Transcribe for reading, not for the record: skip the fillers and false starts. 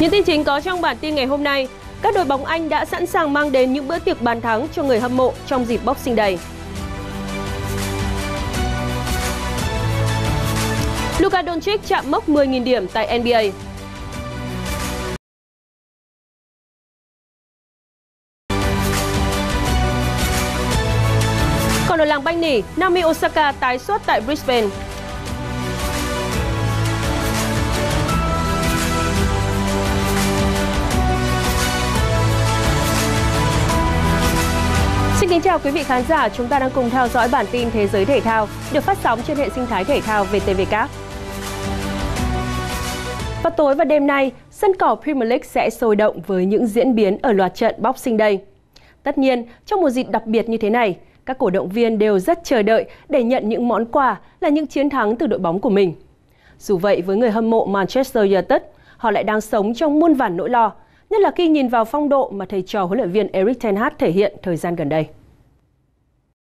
Những tin chính có trong bản tin ngày hôm nay, các đội bóng Anh đã sẵn sàng mang đến những bữa tiệc bàn thắng cho người hâm mộ trong dịp Boxing Day. Luka Doncic chạm mốc 10.000 điểm tại NBA. Còn ở làng banh nỉ, Naomi Osaka tái xuất tại Brisbane. Xin chào quý vị khán giả, chúng ta đang cùng theo dõi bản tin Thế giới thể thao được phát sóng trên hệ sinh thái thể thao VTVcab. Vào tối và đêm nay, sân cỏ Premier League sẽ sôi động với những diễn biến ở loạt trận Boxing Day. Tất nhiên, trong một dịp đặc biệt như thế này, các cổ động viên đều rất chờ đợi để nhận những món quà là những chiến thắng từ đội bóng của mình. Dù vậy, với người hâm mộ Manchester United, họ lại đang sống trong muôn vàn nỗi lo, nhất là khi nhìn vào phong độ mà thầy trò huấn luyện viên Erik Ten Hag thể hiện thời gian gần đây.